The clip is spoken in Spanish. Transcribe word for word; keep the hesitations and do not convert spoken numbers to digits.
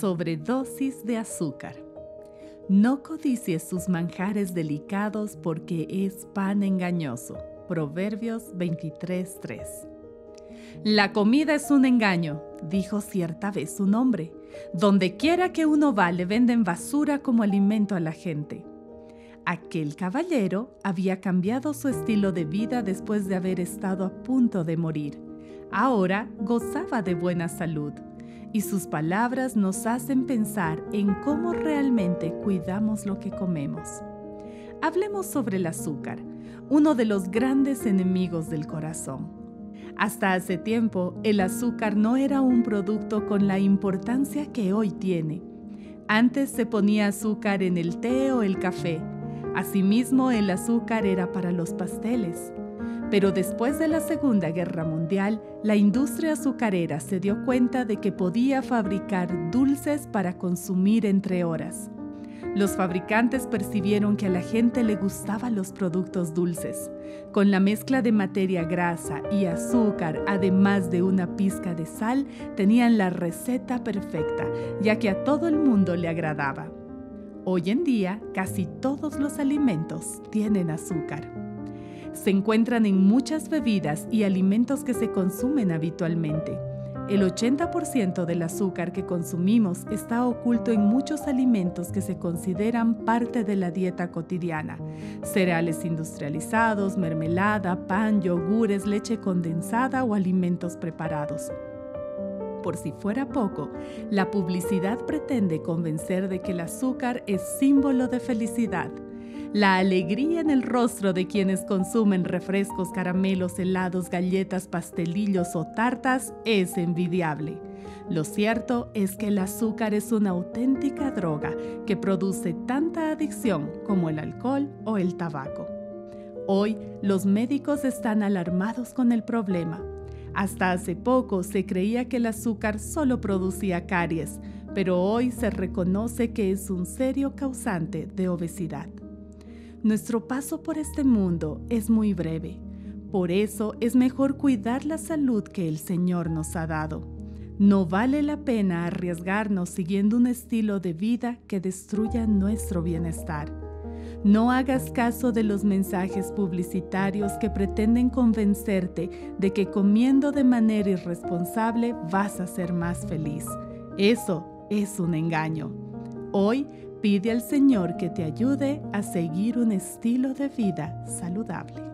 sobredosis de azúcar. No codicies sus manjares delicados porque es pan engañoso. Proverbios veintitrés tres. La comida es un engaño, dijo cierta vez un hombre. Donde quiera que uno va le venden basura como alimento a la gente. Aquel caballero había cambiado su estilo de vida después de haber estado a punto de morir. Ahora gozaba de buena salud, y sus palabras nos hacen pensar en cómo realmente cuidamos lo que comemos. Hablemos sobre el azúcar, uno de los grandes enemigos del corazón. Hasta hace tiempo, el azúcar no era un producto con la importancia que hoy tiene. Antes se ponía azúcar en el té o el café. Asimismo, el azúcar era para los pasteles. Pero después de la Segunda Guerra Mundial, la industria azucarera se dio cuenta de que podía fabricar dulces para consumir entre horas. Los fabricantes percibieron que a la gente le gustaban los productos dulces. Con la mezcla de materia grasa y azúcar, además de una pizca de sal, tenían la receta perfecta, ya que a todo el mundo le agradaba. Hoy en día, casi todos los alimentos tienen azúcar. Se encuentran en muchas bebidas y alimentos que se consumen habitualmente. El ochenta por ciento del azúcar que consumimos está oculto en muchos alimentos que se consideran parte de la dieta cotidiana. Cereales industrializados, mermelada, pan, yogures, leche condensada o alimentos preparados. Por si fuera poco, la publicidad pretende convencer de que el azúcar es símbolo de felicidad. La alegría en el rostro de quienes consumen refrescos, caramelos, helados, galletas, pastelillos o tartas es envidiable. Lo cierto es que el azúcar es una auténtica droga que produce tanta adicción como el alcohol o el tabaco. Hoy, los médicos están alarmados con el problema. Hasta hace poco se creía que el azúcar solo producía caries, pero hoy se reconoce que es un serio causante de obesidad. Nuestro paso por este mundo es muy breve, por eso es mejor cuidar la salud que el Señor nos ha dado. No vale la pena arriesgarnos siguiendo un estilo de vida que destruya nuestro bienestar. No hagas caso de los mensajes publicitarios que pretenden convencerte de que comiendo de manera irresponsable vas a ser más feliz. Eso es un engaño. Hoy, pide al Señor que te ayude a seguir un estilo de vida saludable.